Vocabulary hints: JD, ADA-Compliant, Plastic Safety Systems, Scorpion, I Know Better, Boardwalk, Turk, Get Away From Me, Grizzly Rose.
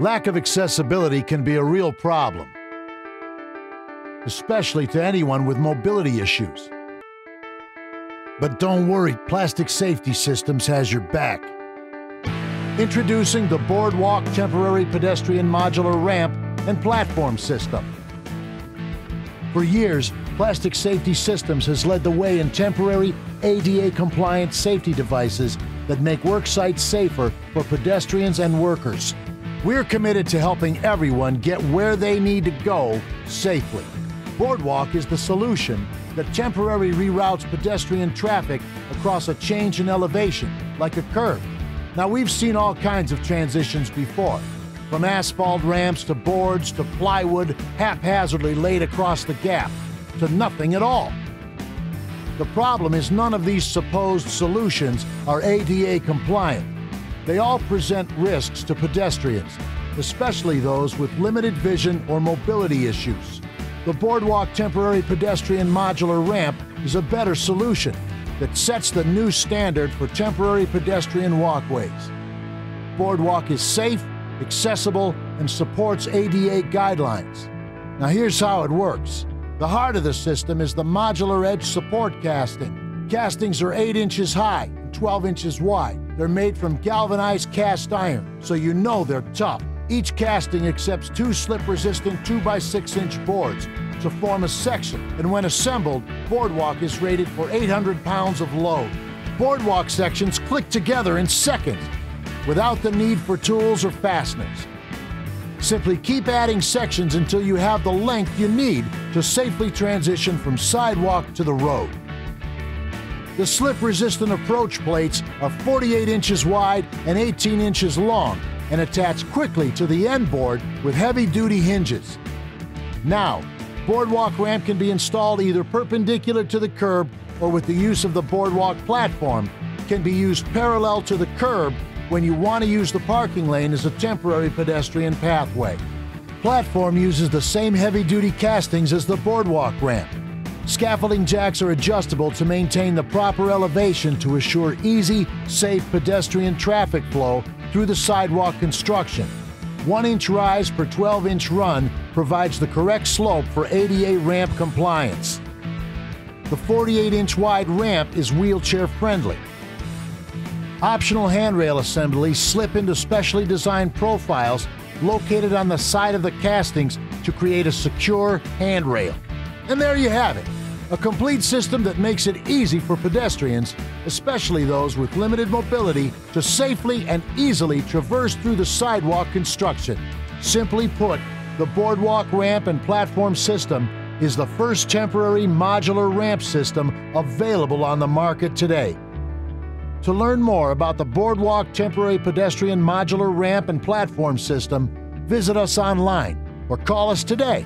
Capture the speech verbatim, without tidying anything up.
Lack of accessibility can be a real problem, especially to anyone with mobility issues. But don't worry, Plastic Safety Systems has your back. Introducing the Boardwalk Temporary Pedestrian Modular Ramp and Platform System. For years, Plastic Safety Systems has led the way in temporary, A D A-compliant safety devices that make work sites safer for pedestrians and workers. We're committed to helping everyone get where they need to go safely. Boardwalk is the solution that temporarily reroutes pedestrian traffic across a change in elevation, like a curve. Now, we've seen all kinds of transitions before, from asphalt ramps to boards to plywood haphazardly laid across the gap to nothing at all. The problem is none of these supposed solutions are A D A compliant. They all present risks to pedestrians, especially those with limited vision or mobility issues. The Boardwalk Temporary Pedestrian Modular Ramp is a better solution that sets the new standard for temporary pedestrian walkways. Boardwalk is safe, accessible, and supports A D A guidelines. Now, here's how it works. The heart of the system is the modular edge support casting. Castings are eight inches high, twelve inches wide. They're made from galvanized cast iron, so you know they're tough. Each casting accepts two slip-resistant two by six inch boards to form a section, and when assembled, Boardwalk is rated for eight hundred pounds of load. Boardwalk sections click together in seconds without the need for tools or fasteners. Simply keep adding sections until you have the length you need to safely transition from sidewalk to the road. The slip-resistant approach plates are forty-eight inches wide and eighteen inches long and attach quickly to the end board with heavy-duty hinges. Now, Boardwalk ramp can be installed either perpendicular to the curb or, with the use of the Boardwalk platform, can be used parallel to the curb when you want to use the parking lane as a temporary pedestrian pathway. Platform uses the same heavy-duty castings as the Boardwalk ramp. Scaffolding jacks are adjustable to maintain the proper elevation to assure easy, safe pedestrian traffic flow through the sidewalk construction. One inch rise per twelve inch run provides the correct slope for A D A ramp compliance. The forty-eight inch wide ramp is wheelchair friendly. Optional handrail assemblies slip into specially designed profiles located on the side of the castings to create a secure handrail. And there you have it, a complete system that makes it easy for pedestrians, especially those with limited mobility, to safely and easily traverse through the sidewalk construction. Simply put, the Boardwalk Ramp and Platform System is the first temporary modular ramp system available on the market today. To learn more about the Boardwalk Temporary Pedestrian Modular Ramp and Platform System, visit us online or call us today.